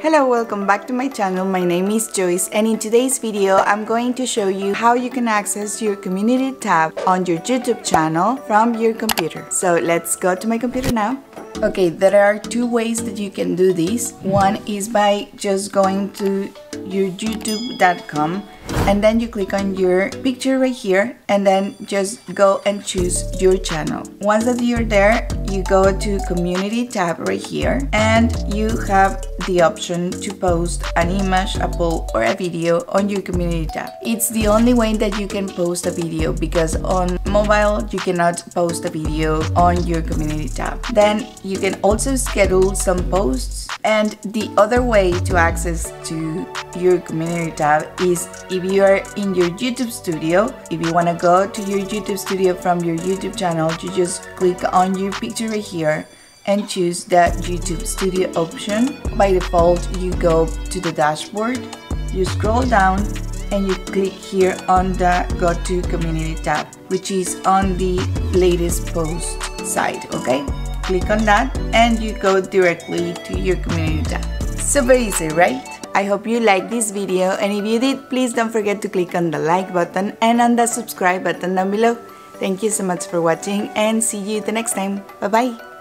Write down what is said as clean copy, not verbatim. Hello, welcome back to my channel. My name is Joyce and in today's video I'm going to show you how you can access your community tab on your YouTube channel from your computer. So let's go to my computer now. Okay, there are two ways that you can do this. One is by just going to your youtube.com and then you click on your picture right here and then just go and choose your channel. Once that you're there, you go to community tab right here and you have the option to post an image, a poll or a video on your community tab. It's the only way that you can post a video because on mobile you cannot post a video on your community tab. Then you can also schedule some posts, and the other way to access to your community tab is if you are in your YouTube studio. If you want to go to your YouTube studio from your YouTube channel, you just click on your picture right here and choose the YouTube studio option. By default, you go to the dashboard, you scroll down and you click here on the Go to Community tab, which is on the latest post side, okay? Click on that and you go directly to your community tab. So very easy, right? I hope you liked this video, and if you did, please don't forget to click on the like button and on the subscribe button down below. Thank you so much for watching and see you the next time. Bye bye!